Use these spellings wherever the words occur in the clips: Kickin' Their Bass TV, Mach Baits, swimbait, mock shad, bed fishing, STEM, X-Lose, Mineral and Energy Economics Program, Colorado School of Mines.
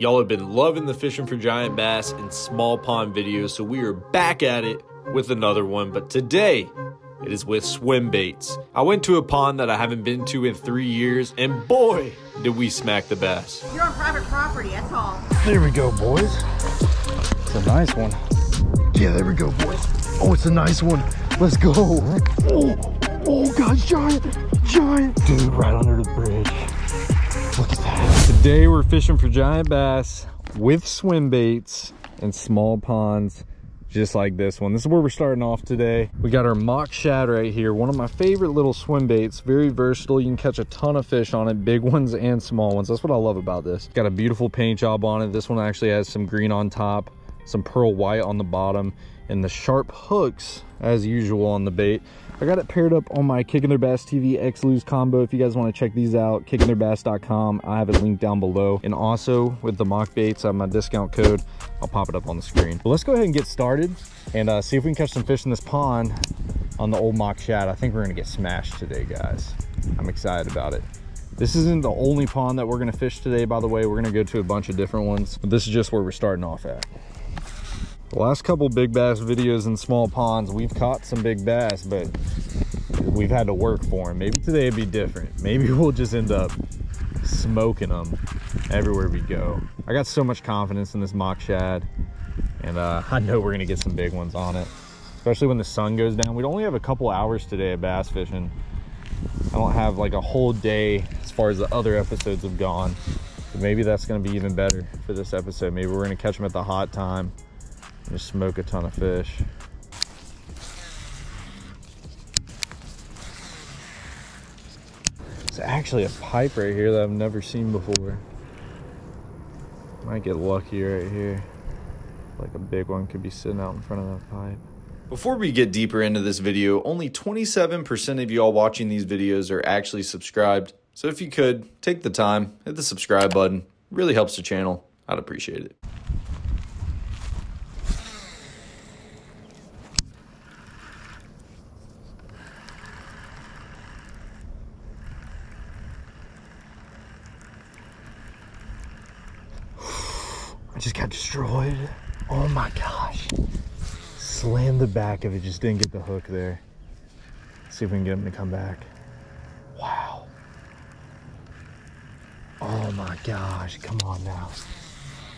Y'all have been loving the fishing for giant bass and small pond videos, so we are back at it with another one, but today it is with swim baits. I went to a pond that I haven't been to in 3 years, and boy, did we smack the bass. You're on private property, that's all. There we go, boys. It's a nice one. Yeah, there we go, boys. Oh, it's a nice one. Let's go. Oh gosh, giant. Dude, right under the bridge. Look at that. Today we're fishing for giant bass with swim baits and small ponds just like this one. This is where we're starting off today. We got our mock shad right here, one of my favorite little swim baits. Very versatile. You can catch a ton of fish on it, big ones and small ones. That's what I love about this. Got a beautiful paint job on it. This one actually has some green on top, some pearl white on the bottom, and the sharp hooks as usual on the bait. I got it paired up on my Kickin' Their Bass TV X-Lose combo. If you guys want to check these out, kickintheirbass.com. I have it linked down below. And also with the Mach Baits, I have my discount code. I'll pop it up on the screen. But let's go ahead and get started and see if we can catch some fish in this pond on the old mock shad. I think we're going to get smashed today, guys. I'm excited about it. This isn't the only pond that we're going to fish today, by the way. We're going to go to a bunch of different ones. But this is just where we're starting off at. The last couple big bass videos in small ponds, we've caught some big bass, but we've had to work for them. Maybe today it'd be different. Maybe we'll just end up smoking them everywhere we go. I got so much confidence in this mock shad, and I know we're gonna get some big ones on it, especially when the sun goes down. We'd only have a couple hours today of bass fishing. I don't have like a whole day as far as the other episodes have gone, but maybe that's gonna be even better for this episode. Maybe we're gonna catch them at the hot time. Just smoke a ton of fish. It's actually a pipe right here that I've never seen before. Might get lucky right here. Like a big one could be sitting out in front of that pipe. Before we get deeper into this video, only 27% of y'all watching these videos are actually subscribed. So if you could, take the time, hit the subscribe button. It really helps the channel. I'd appreciate it. I just got destroyed. Oh my gosh. Slammed the back of it, just didn't get the hook there. Let's see if we can get him to come back. Wow. Oh my gosh, come on now.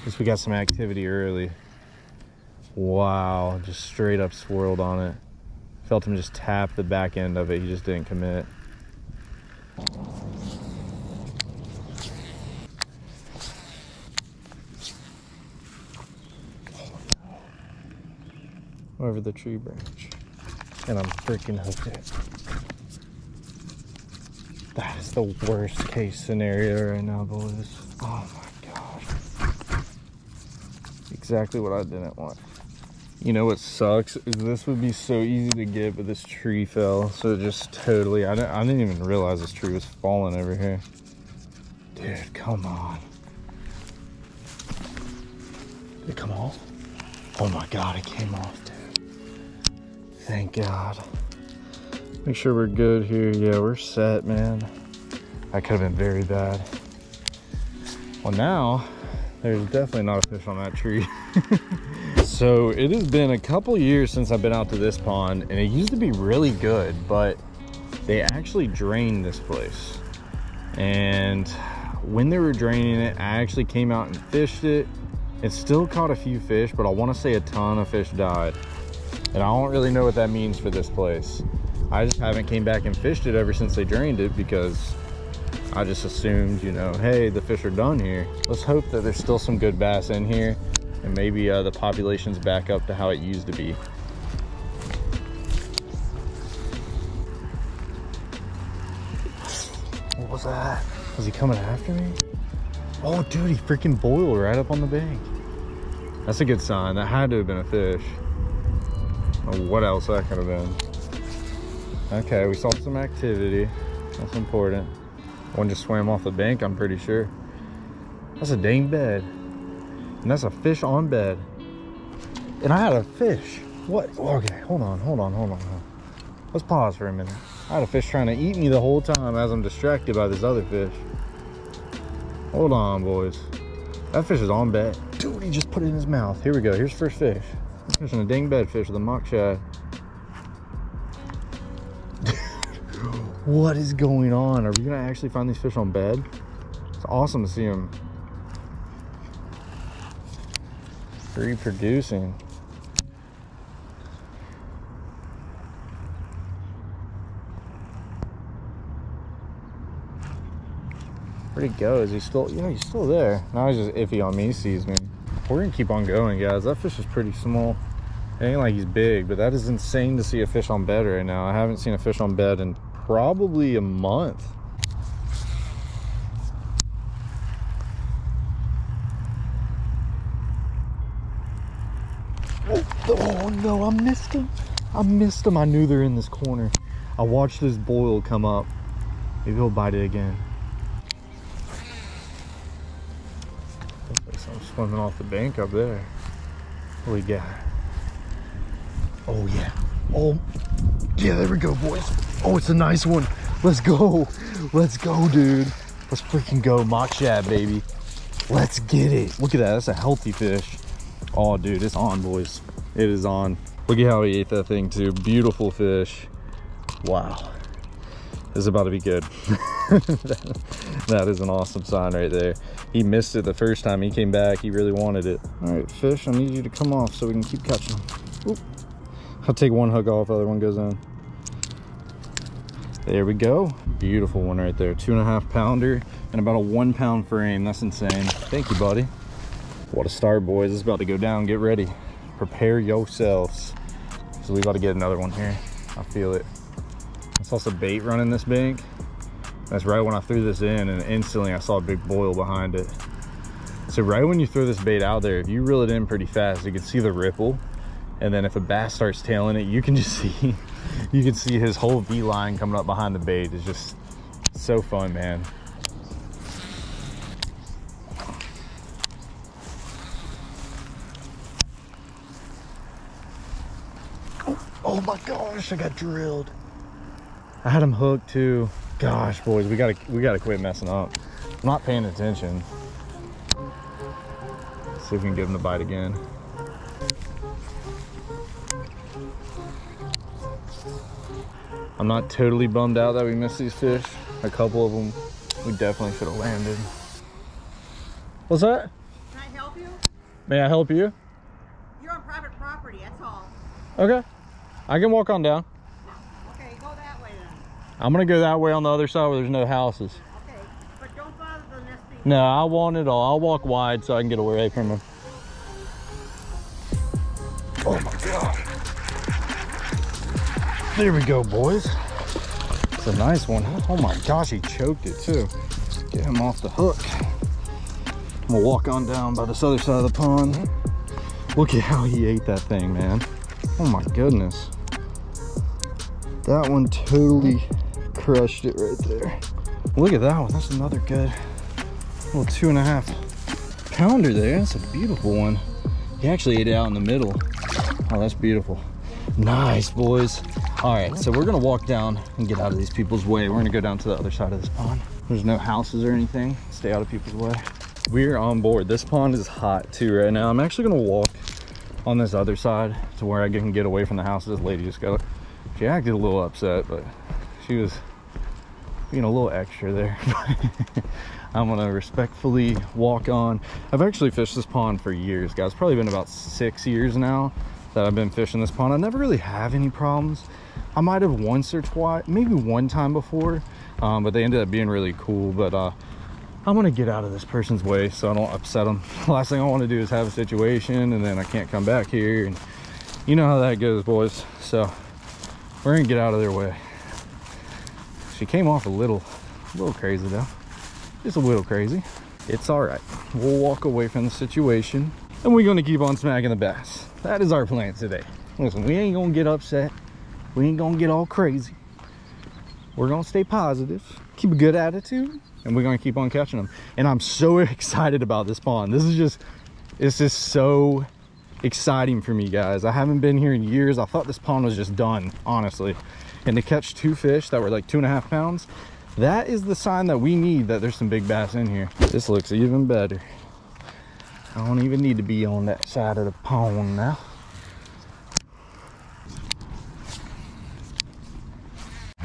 At least we got some activity early. Wow, just straight up swirled on it. Felt him just tap the back end of it, he just didn't commit. Over the tree branch, and I'm freaking hooked it. That is the worst case scenario right now, boys. Oh my gosh. Exactly what I didn't want. You know what sucks is this would be so easy to get, but this tree fell, so it just totally, I didn't even realize this tree was falling over here. Dude, come on. Did it come off? Oh my God, it came off, dude. Thank God. Make sure we're good here. Yeah, we're set, man. That could have been very bad. Well, now there's definitely not a fish on that tree. So it has been a couple years since I've been out to this pond, and it used to be really good, but they actually drained this place. And when they were draining it, I actually came out and fished it. It still caught a few fish, but I want to say a ton of fish died. And I don't really know what that means for this place. I just haven't came back and fished it ever since they drained it, because I just assumed, you know, hey, the fish are done here. Let's hope that there's still some good bass in here, and maybe the population's back up to how it used to be. What was that? Was he coming after me? Oh, dude, he freaking boiled right up on the bank. That's a good sign. That had to have been a fish. What else that could have been. Okay, we saw some activity. That's important. One just swam off the bank, I'm pretty sure. That's a dang bed. And that's a fish on bed. And I had a fish. What? Okay, hold on. Let's pause for a minute. I had a fish trying to eat me the whole time as I'm distracted by this other fish. Hold on, boys. That fish is on bed. Dude, he just put it in his mouth. Here we go. Here's first fish. I'm fishing a dang bed fish with a mock shad. What is going on? Are we gonna actually find these fish on bed? It's awesome to see them reproducing. Where'd he go? Is he still, yeah, he's still there. Now he's just iffy on me, he sees me. We're gonna keep on going, guys. That fish is pretty small. It ain't like he's big, but that is insane to see a fish on bed right now. I haven't seen a fish on bed in probably a month. Oh no, I missed him. I missed him. I knew they're in this corner. I watched this boil come up. Maybe he'll bite it again. Looks like something's swimming off the bank up there. What do we got? Oh yeah. Oh yeah, there we go, boys. Oh, it's a nice one. Let's go. Let's go, dude. Let's freaking go. Mach shad, baby. Let's get it. Look at that. That's a healthy fish. Oh dude, it's on, boys. It is on. Look at how he ate that thing too. Beautiful fish. Wow, this is about to be good. That is an awesome sign right there. He missed it the first time. He came back, he really wanted it. All right fish, I need you to come off so we can keep catching them. Oop. I'll take one hook off, the other one goes in. There we go. Beautiful one right there. 2.5 pounder and about a 1 pound frame. That's insane. Thank you, buddy. What a start, boys. It's about to go down. Get ready. Prepare yourselves. So we about to get another one here. I feel it. I saw some bait running this bank. That's right when I threw this in, and instantly I saw a big boil behind it. So right when you throw this bait out there, if you reel it in pretty fast, you can see the ripple. And then if a bass starts tailing it, you can just see, you can see his whole V-line coming up behind the bait. It's just so fun, man. Oh my gosh, I got drilled. I had him hooked too. Gosh, boys, we gotta quit messing up. I'm not paying attention. Let's see if we can give him the bite again. I'm not totally bummed out that we missed these fish. A couple of them we definitely should have landed. What's that? Can I help you? May I help you? You're on private property, that's all. Okay. I can walk on down. Okay, go that way then. I'm gonna go that way on the other side where there's no houses. Okay, but don't bother the nesting. No, I want it all. I'll walk wide so I can get away from them. Oh my God. There we go, boys. It's a nice one. Oh my gosh, he choked it too. Get him off the hook. I'm gonna walk on down by this other side of the pond. Look at how he ate that thing, man. Oh my goodness. That one totally crushed it right there. Look at that one. That's another good little 2.5 pounder there. That's a beautiful one. He actually ate it out in the middle. Oh, that's beautiful. Nice, boys. All right, so we're gonna walk down and get out of these people's way. We're gonna go down to the other side of this pond. There's no houses or anything. Stay out of people's way. We're on board. This pond is hot too right now. I'm actually gonna walk on this other side to where I can get away from the house. This lady just got, she acted a little upset, but she was being a little extra there. I'm gonna respectfully walk on. I've actually fished this pond for years, guys. Probably been about 6 years now that I've been fishing this pond. I never really have any problems. I might have once or twice, maybe one time before, but they ended up being really cool. But I'm gonna get out of this person's way so I don't upset them. Last thing I want to do is have a situation and then I can't come back here, and you know how that goes, boys. So we're gonna get out of their way. She came off a little crazy though, just a little crazy. It's all right, we'll walk away from the situation and we're gonna keep on smacking the bass. That is our plan today. Listen, we ain't gonna get upset, we ain't gonna get all crazy. We're gonna stay positive, keep a good attitude, and we're gonna keep on catching them. And I'm so excited about this pond. This is just, it's just so exciting for me, guys. I haven't been here in years. I thought this pond was just done, honestly. And to catch 2 fish that were like 2.5 pounds, that is the sign that we need that there's some big bass in here. This looks even better. I don't even need to be on that side of the pond now.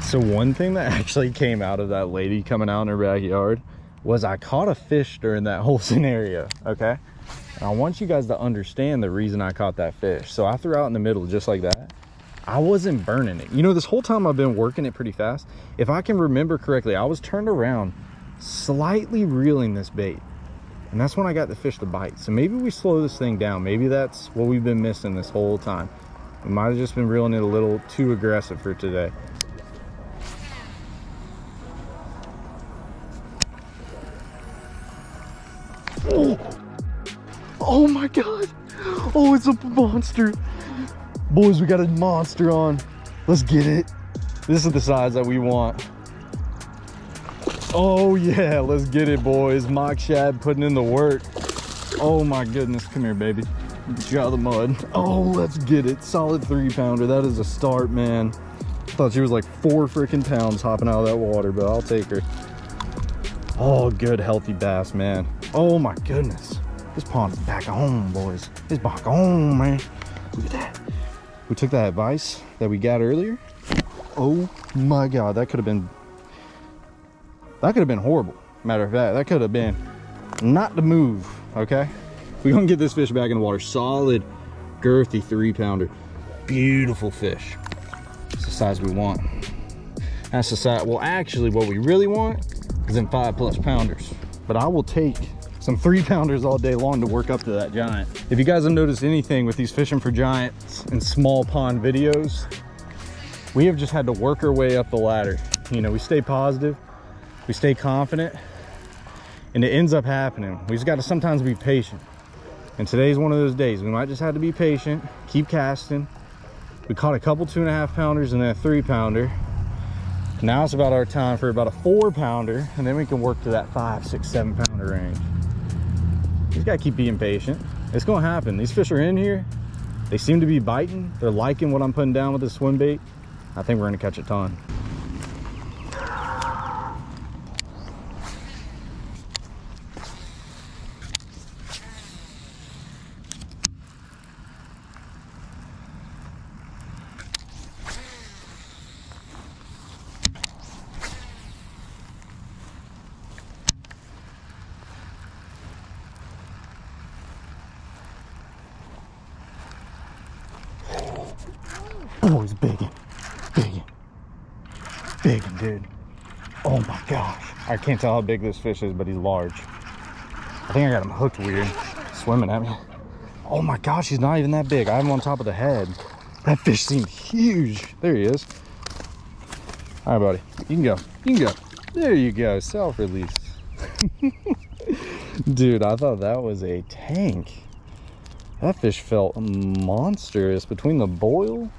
So one thing that actually came out of that lady coming out in her backyard was I caught a fish during that whole scenario, okay? And I want you guys to understand the reason I caught that fish. So I threw out in the middle just like that. I wasn't burning it. You know, this whole time I've been working it pretty fast. If I can remember correctly, I was turned around, slightly reeling this bait. And that's when I got the fish to bite. So maybe we slow this thing down. Maybe that's what we've been missing this whole time. We might have just been reeling it a little too aggressive for today. Oh my God. Oh, it's a monster. Boys, we got a monster on. Let's get it. This is the size that we want. Oh yeah, let's get it, boys. Mach shad putting in the work. Oh my goodness. Come here, baby. Get you out of the mud. Oh, let's get it. Solid 3-pounder. That is a start, man. I thought she was like 4 freaking pounds hopping out of that water, but I'll take her. Oh, good healthy bass, man. Oh my goodness. This pond's back on, boys. It's back on, man. Look at that. We took that advice that we got earlier. Oh my God, that could have been horrible. Matter of fact, that could have been not to move, okay? We're gonna get this fish back in the water. Solid, girthy 3-pounder. Beautiful fish. That's the size we want. That's the size, well, actually, what we really want is them 5+ pounders. But I will take some 3-pounders all day long to work up to that giant. If you guys have noticed anything with these fishing for giants and small pond videos, we have just had to work our way up the ladder. You know, we stay positive, we stay confident, and it ends up happening. We just got to sometimes be patient. And today's one of those days. We might just have to be patient, keep casting. We caught a couple 2.5-pounders and then a 3-pounder. Now it's about our time for about a 4-pounder, and then we can work to that 5, 6, 7-pounder range. You just gotta keep being patient. It's gonna happen. These fish are in here. They seem to be biting. They're liking what I'm putting down with this swim bait. I think we're gonna catch a ton. Oh, he's biggin', dude. Oh my gosh. I can't tell how big this fish is, but he's large. I think I got him hooked weird, swimming at me. Oh my gosh, he's not even that big. I have him on top of the head. That fish seemed huge. There he is. All right, buddy, you can go, you can go. There you go, self-release. Dude, I thought that was a tank. That fish felt monstrous between the boil.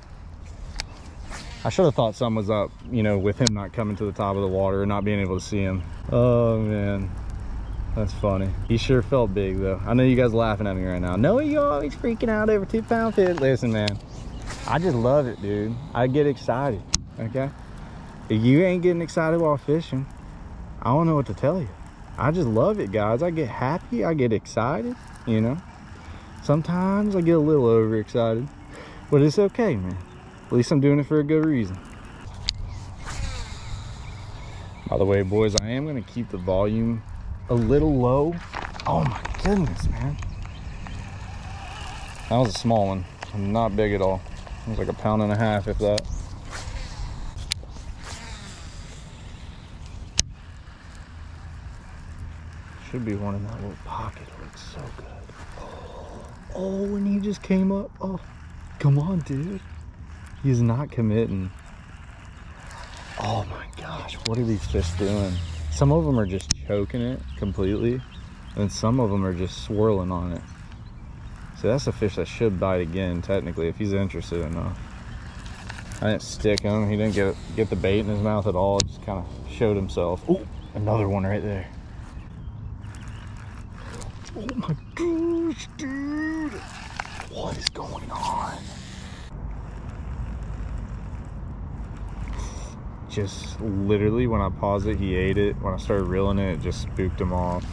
I should have thought something was up, you know, with him not coming to the top of the water or not being able to see him. Oh man, that's funny. He sure felt big though. I know you guys are laughing at me right now. No, you always freaking out over 2-pound fish. Listen, man, I just love it, dude. I get excited, okay? If you ain't getting excited while fishing, I don't know what to tell you. I just love it, guys. I get happy, I get excited, you know? Sometimes I get a little overexcited, but it's okay, man. At least I'm doing it for a good reason. By the way, boys, I am going to keep the volume a little low. Oh my goodness, man. That was a small one. Not big at all. It was like 1.5 pounds, if that. Should be one in that little pocket. It looks so good. Oh, and he just came up. Oh, come on, dude. He's not committing. Oh my gosh, what are these fish doing? Some of them are just choking it completely, and some of them are just swirling on it. So that's a fish that should bite again, technically, if he's interested enough. I didn't stick him. He didn't get the bait in his mouth at all. Just kind of showed himself. Oh, another one right there. Oh my gosh, dude. What is going on? Just literally when I paused it, he ate it. When I started reeling it, it just spooked him off.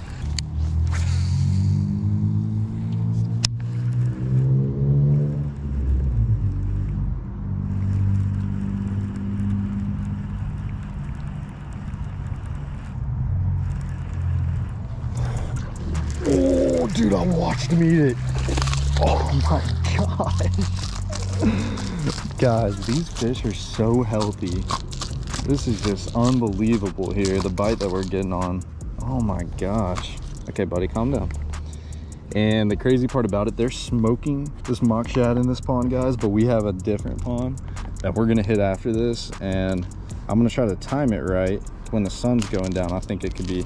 Oh, dude, I watched him eat it. Oh my God. Guys, these fish are so healthy. This is just unbelievable here, the bite that we're getting on. Oh my gosh. Okay, buddy, calm down. And the crazy part about it, they're smoking this mock shad in this pond, guys, but we have a different pond that we're gonna hit after this, and I'm gonna try to time it right when the sun's going down. I think it could be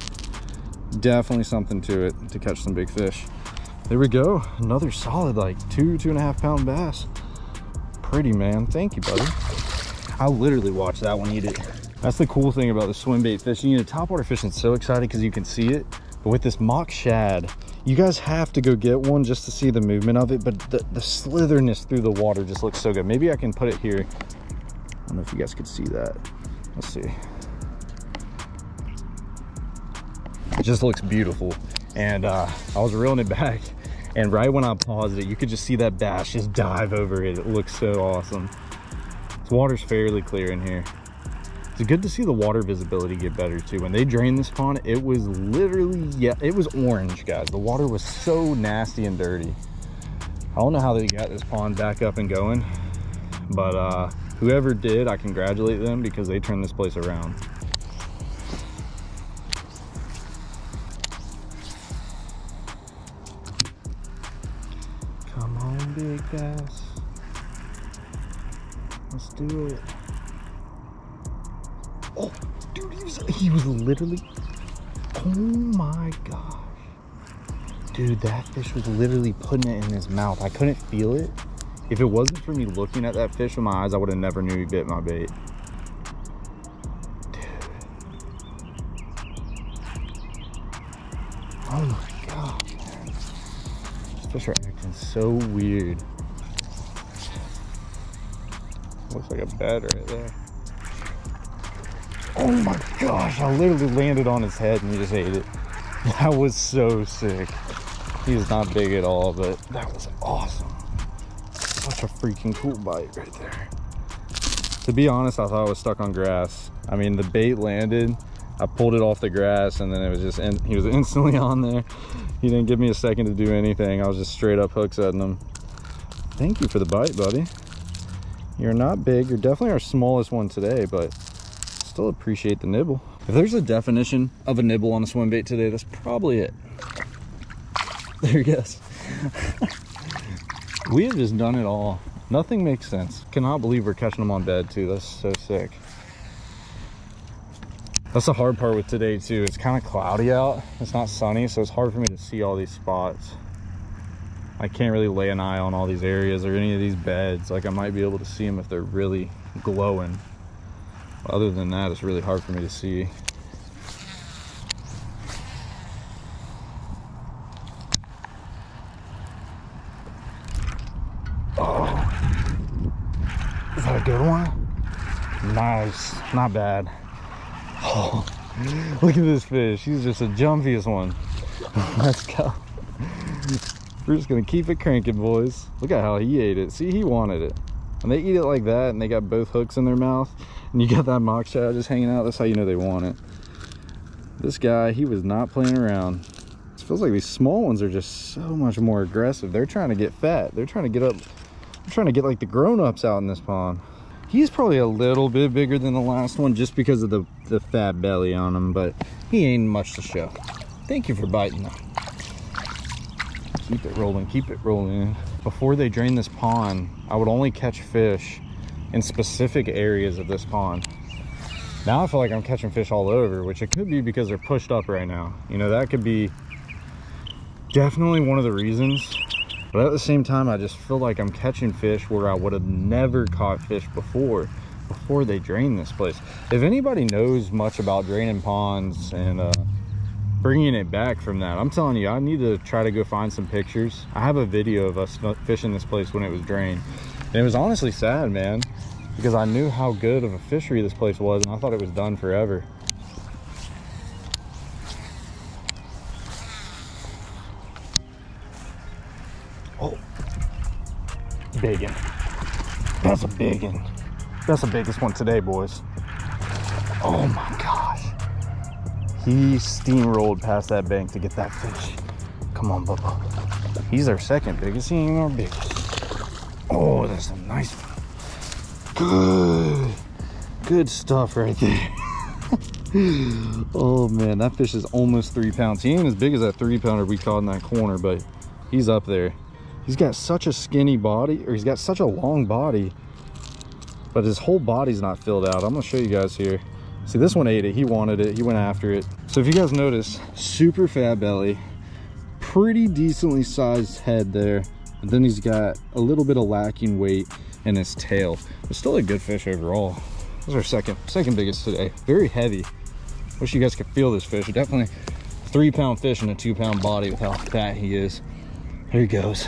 definitely something to it to catch some big fish. There we go, another solid like 2.5 pound bass. Pretty, man. Thank you, buddy. I literally watched that one eat it. That's the cool thing about the swim bait fishing. You know, topwater fishing is so exciting because you can see it, but with this mock shad, you guys have to go get one just to see the movement of it, but the slitherness through the water just looks so good. Maybe I can put it here. I don't know if you guys could see that. Let's see. It just looks beautiful. And I was reeling it back, and right when I paused it, you could just see that bass just dive over it. It looks so awesome. This water's fairly clear in here. It's good to see the water visibility get better too. When they drained this pond, it was literally, yeah, it was orange, guys. The water was so nasty and dirty. I don't know how they got this pond back up and going, but whoever did, I congratulate them because they turned this place around. Come on, big bass. Let's do it. Oh, dude, he was literally, oh my gosh. Dude, that fish was literally putting it in his mouth. I couldn't feel it. If it wasn't for me looking at that fish with my eyes, I would have never knew he bit my bait. Dude. Oh my God, man. These fish are acting so weird. Looks like a bed right there. Oh my gosh, I literally landed on his head and he just ate it. That was so sick. He's not big at all, but that was awesome. Such a freaking cool bite right there. To be honest, I thought I was stuck on grass. I mean, the bait landed, I pulled it off the grass, and then it was just, he was instantly on there. He didn't give me a second to do anything. I was just straight up hook setting him. Thank you for the bite, buddy. You're not big. You're definitely our smallest one today, but still appreciate the nibble. If there's a definition of a nibble on a swim bait today, that's probably it. There you go. We have just done it all. Nothing makes sense. Cannot believe we're catching them on bed too. That's so sick. That's the hard part with today too. It's kind of cloudy out. It's not sunny, so it's hard for me to see all these spots. I can't really lay an eye on all these areas or any of these beds. Like, I might be able to see them if they're really glowing. Other than that, it's really hard for me to see. Oh. Is that a good one? Nice. Not bad. Oh, look at this fish. He's just the jumpiest one. Let's go. We're just going to keep it cranking, boys. Look at how he ate it. See, he wanted it. And they eat it like that, and they got both hooks in their mouth, and you got that mock shad just hanging out. That's how you know they want it. This guy, he was not playing around. It feels like these small ones are just so much more aggressive. They're trying to get fat. They're trying to get up. They're trying to get like the grown-ups out in this pond. He's probably a little bit bigger than the last one just because of the fat belly on him, but he ain't much to show. Thank you for biting though. Keep it rolling, keep it rolling. Before they drained this pond, I would only catch fish in specific areas of this pond. Now I feel like I'm catching fish all over, which it could be because they're pushed up right now. You know, that could be definitely one of the reasons. But at the same time, I just feel like I'm catching fish where I would have never caught fish before they drained this place. If anybody knows much about draining ponds and bringing it back from that, I'm telling you, I need to try to go find some pictures. I have a video of us fishing this place when it was drained, and it was honestly sad, man, because I knew how good of a fishery this place was, and I thought it was done forever. Oh, biggin. That's a biggin. That's the biggest one today, boys. Oh my gosh. He steamrolled past that bank to get that fish. Come on, Bubba. He's our second biggest. He ain't our biggest. Oh, that's a nice one. Good. Good stuff right there. Oh, man, that fish is almost 3 pounds. He ain't as big as that 3-pounder we caught in that corner, but he's up there. He's got such a skinny body, or he's got such a long body, but his whole body's not filled out. I'm gonna show you guys here. See, this one ate it. He wanted it. He went after it. So if you guys notice, super fat belly, pretty decently sized head there, and then he's got a little bit of lacking weight in his tail. It's still a good fish overall. This is our second biggest today. Very heavy. Wish you guys could feel this fish. Definitely 3-pound fish in a 2-pound body with how fat he is. Here he goes.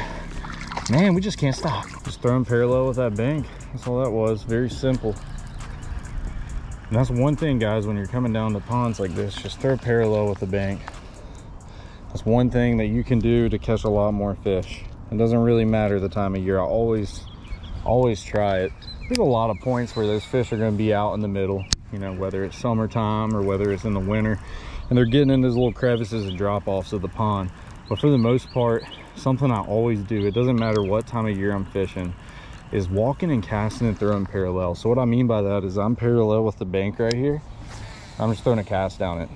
Man, we just can't stop. Just throw him parallel with that bank. That's all that was. Very simple. And that's one thing, guys, when you're coming down to ponds like this, just throw parallel with the bank. That's one thing that you can do to catch a lot more fish. It doesn't really matter the time of year. I always try it. There's a lot of points where those fish are going to be out in the middle, you know, whether it's summertime or whether it's in the winter, and they're getting in those little crevices and drop-offs of the pond. But for the most part, something I always do, it doesn't matter what time of year I'm fishing, is walking and casting and throwing parallel. So what I mean by that is I'm parallel with the bank right here. I'm just throwing a cast down it.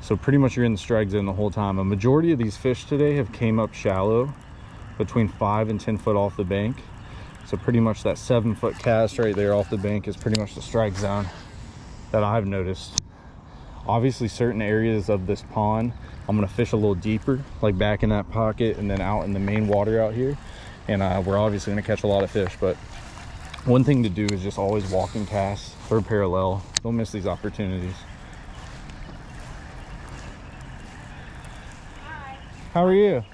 So pretty much you're in the strike zone the whole time. A majority of these fish today have came up shallow, between 5 and 10 foot off the bank. So pretty much that 7-foot cast right there off the bank is pretty much the strike zone that I've noticed. Obviously certain areas of this pond, I'm gonna fish a little deeper, like back in that pocket and then out in the main water out here. And we're obviously gonna catch a lot of fish, but one thing to do is just always walk and cast, throw parallel. Don't miss these opportunities. Hi. How are you?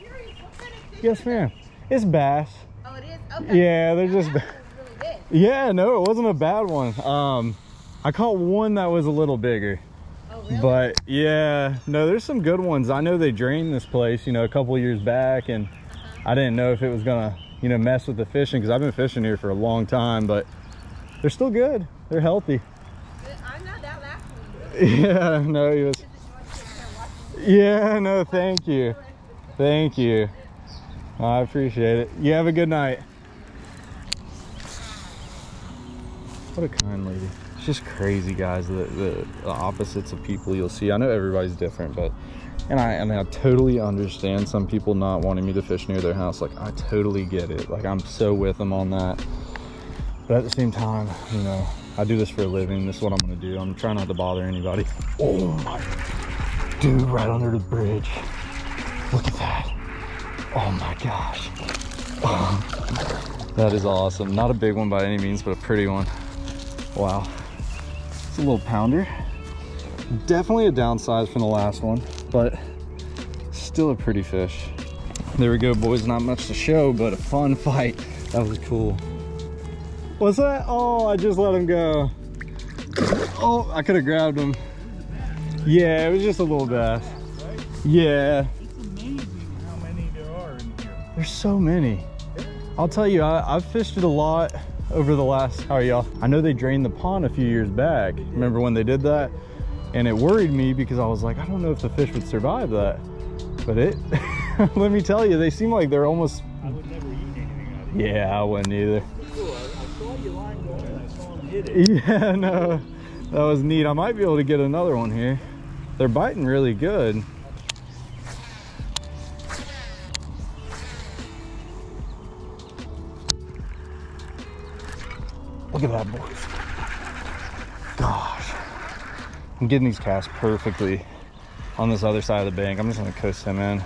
Yes, ma'am. It's bass. Oh, it is? Okay. Yeah, they're just... That was really big. Yeah, no, it wasn't a bad one. I caught one that was a little bigger. Oh, really? But, yeah, no, there's some good ones. I know they drained this place, you know, a couple of years back, and I didn't know if it was going to, you know, mess with the fishing, because I've been fishing here for a long time, but they're still good. They're healthy. I'm not that last one. Really. Yeah, no, he was... Yeah, no, thank you. Thank you. I appreciate it. You have a good night. What a kind lady. It's just crazy, guys, the opposites of people you'll see. I know everybody's different, but, and I mean, I totally understand some people not wanting me to fish near their house. Like, I totally get it. Like, I'm so with them on that. But at the same time, you know, I do this for a living. This is what I'm going to do. I'm trying not to bother anybody. Oh, my. Dude, right under the bridge. Look at that. Oh my gosh. That is awesome. Not a big one by any means, but a pretty one. Wow. It's a little pounder. Definitely a downsize from the last one, but still a pretty fish. There we go, boys. Not much to show, but a fun fight. That was cool. What's that? Oh, I just let him go. Oh, I could have grabbed him. Yeah, it was just a little bass. Yeah. There's so many. I'll tell you, I've fished it a lot over the last, how are y'all? I know they drained the pond a few years back. Remember when they did that? And it worried me because I was like, I don't know if the fish would survive that. But it, let me tell you, they seem like they're almost. I would never eat anything out of it. Yeah, I wouldn't either. Cool. I saw you lying going and I saw him hit it. Yeah, no, that was neat. I might be able to get another one here. They're biting really good. Look at that, boys. Gosh. I'm getting these casts perfectly on this other side of the bank. I'm just going to coast him in.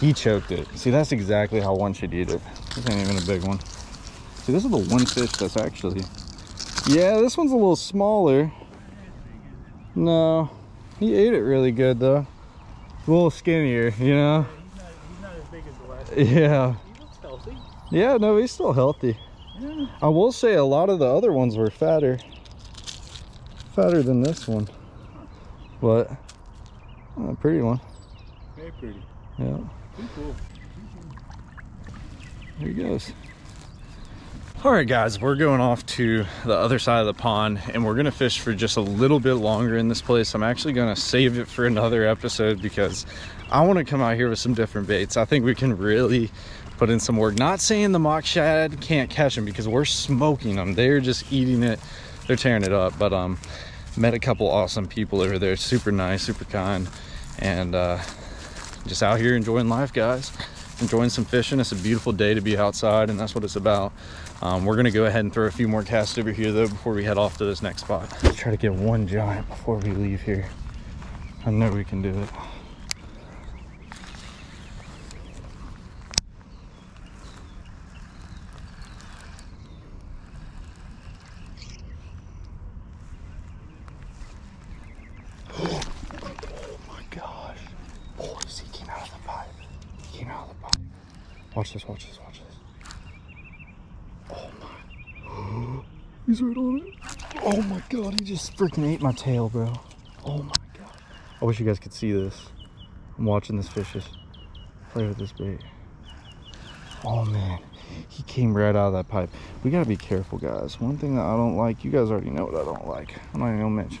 He choked it. See, that's exactly how one should eat it. This ain't even a big one. See, this is the one fish that's actually... Yeah, this one's a little smaller. No. He ate it really good, though. A little skinnier, you know? He's not as big as the last one. Yeah. He looks healthy. Yeah, no, he's still healthy. I will say a lot of the other ones were fatter than this one, but a pretty one. Very pretty. Yeah. Pretty cool. There he goes. All right guys, we're going off to the other side of the pond and we're gonna fish for just a little bit longer in this place. I'm actually gonna save it for another episode because I want to come out here with some different baits. I think we can really put in some work. Not saying the mock shad can't catch them because we're smoking them. They're just eating it, they're tearing it up. But met a couple awesome people over there, super nice, super kind, and just out here enjoying life guys, enjoying some fishing. It's a beautiful day to be outside and that's what it's about. We're gonna go ahead and throw a few more casts over here though before we head off to this next spot. Let's try to get one giant before we leave here. I know we can do it. Watch this, watch this, watch this. Oh my. He's right on it. Oh my god, he just freaking ate my tail, bro. Oh my god. I wish you guys could see this. I'm watching this fish just play with this bait. Oh man, he came right out of that pipe. We gotta be careful, guys. One thing that I don't like, you guys already know what I don't like. I'm not even gonna mention.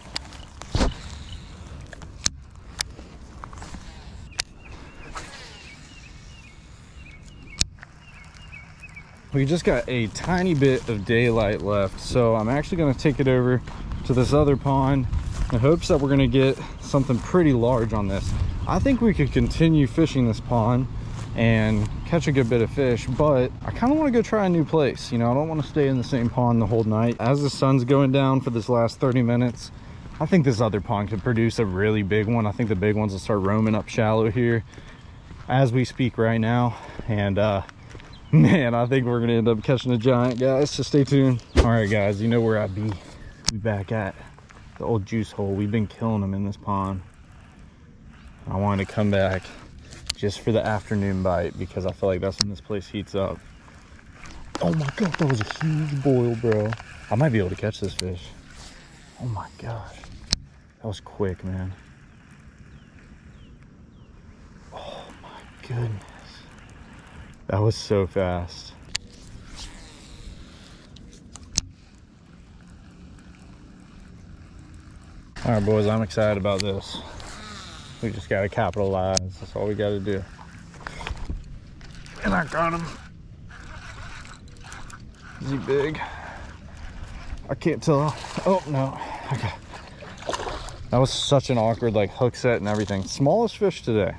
We just got a tiny bit of daylight left, so I'm actually going to take it over to this other pond in hopes that we're going to get something pretty large on this. I think we could continue fishing this pond and catch a good bit of fish, but I kind of want to go try a new place. You know, I don't want to stay in the same pond the whole night. As the sun's going down for this last 30 minutes, I think this other pond could produce a really big one. I think the big ones will start roaming up shallow here as we speak right now, and man, I think we're gonna end up catching a giant, guys, so stay tuned. All right guys, you know where I be. We back at the old juice hole. We've been killing them in this pond. I wanted to come back just for the afternoon bite because I feel like that's when this place heats up. Oh my god, that was a huge boil, bro. I might be able to catch this fish. Oh my gosh, that was quick, man. Oh my goodness, that was so fast. All right, boys, I'm excited about this. We just got to capitalize. That's all we got to do. And I got him. Is he big? I can't tell. Oh, no. Okay. That was such an awkward, like, hook set and everything. Smallest fish today,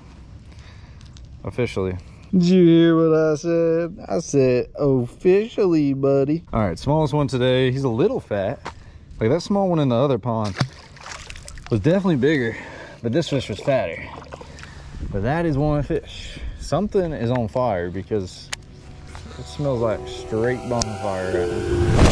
officially. Did you hear what I said? I said officially, buddy. All right, smallest one today. He's a little fat. Like that small one in the other pond was definitely bigger, but this fish was fatter. But that is one fish. Something is on fire because it smells like straight bonfire right now.